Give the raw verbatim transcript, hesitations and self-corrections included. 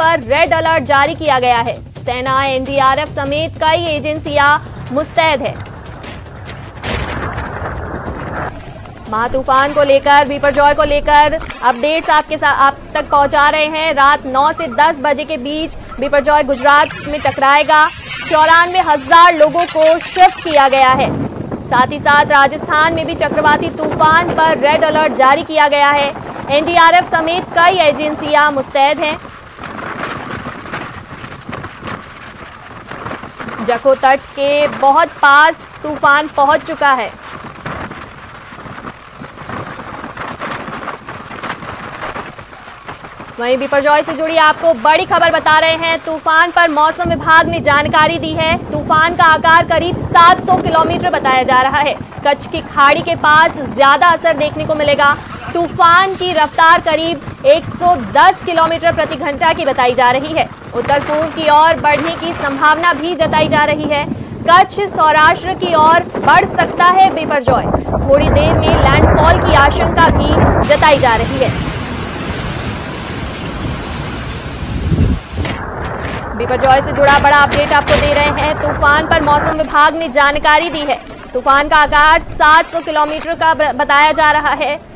पर red alert जारी किया गया है। सेना, एन डी आर एफ समेत कई एजेंसियां मुस्तैद है। महातूफान को लेकर, बिपरजॉय को लेकर अपडेट्स आपके साथ आप तक पहुंचा रहे हैं। रात नौ से दस बजे के बीच बिपरजॉय गुजरात में टकराएगा। चौरानवे हजार लोगों को शिफ्ट किया गया है। साथ ही साथ राजस्थान में भी चक्रवाती तूफान पर रेड अलर्ट जारी किया गया है। एन डी आर एफ समेत कई एजेंसियां मुस्तैद हैं। जखो तट के बहुत पास तूफान पहुंच चुका है। वहीं बिपरजॉय से जुड़ी आपको बड़ी खबर बता रहे हैं। तूफान पर मौसम विभाग ने जानकारी दी है। तूफान का आकार करीब सात सौ किलोमीटर बताया जा रहा है। कच्छ की खाड़ी के पास ज्यादा असर देखने को मिलेगा। तूफान की रफ्तार करीब एक सौ दस किलोमीटर प्रति घंटा की बताई जा रही है। उत्तर पूर्व की ओर बढ़ने की संभावना भी जताई जा रही है। कच्छ, सौराष्ट्र की ओर बढ़ सकता है बिपरजॉय। थोड़ी देर में लैंडफॉल की आशंका भी जताई जा रही है। बिपरजॉय से जुड़ा बड़ा अपडेट आपको दे रहे हैं। तूफान पर मौसम विभाग ने जानकारी दी है। तूफान का आकार सात सौ किलोमीटर का बताया जा रहा है।